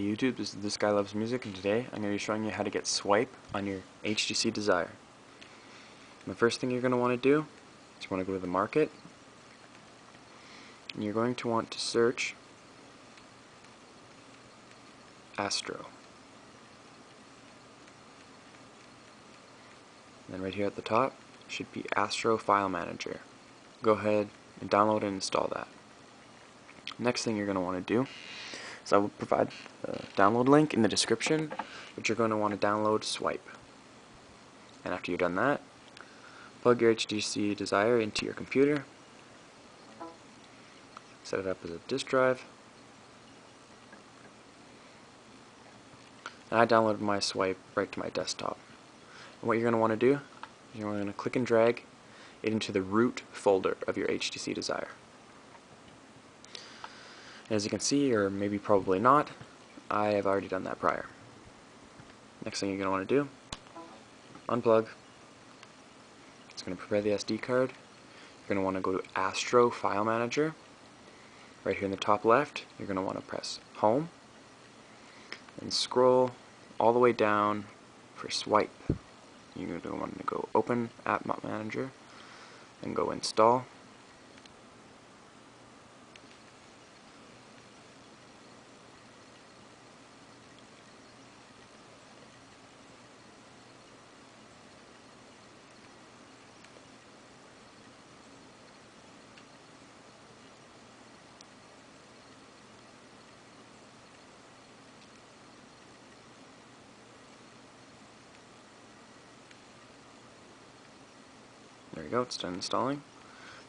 Hey YouTube, this is This Guy Loves Music, and today I'm going to be showing you how to get Swype on your HTC Desire. And the first thing you're going to want to do is you want to go to the market, and you're going to want to search Astro. And then right here at the top should be Astro File Manager. Go ahead and download and install that. Next thing you're going to want to do, so I will provide the download link in the description, but you're going to want to download Swype. And after you've done that, plug your HTC Desire into your computer, set it up as a disk drive, and I downloaded my Swype right to my desktop. And what you're going to want to do is you're going to click and drag it into the root folder of your HTC Desire. As you can see, or maybe probably not, I have already done that prior. Next thing you're going to want to do, unplug. It's going to prepare the SD card. You're going to want to go to Astro File Manager. Right here in the top left, you're going to want to press Home, and scroll all the way down for Swype. You're going to want to go Open AppMop Manager, and go Install. There you go, it's done installing.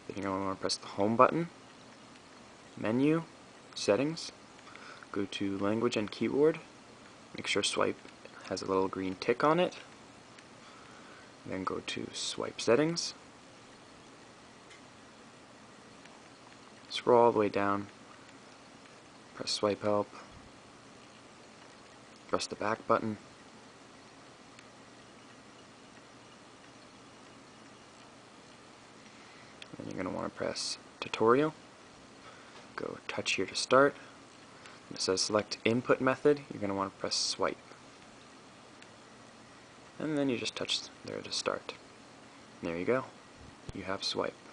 Then you're going to want to press the Home button, Menu, Settings, go to Language and Keyboard, make sure Swype has a little green tick on it, and then go to Swype Settings, scroll all the way down, press Swype Help, press the back button, and you're going to want to press Tutorial, go touch here to start, and it says select input method. You're going to want to press Swype, and then you just touch there to start. And there you go, you have Swype.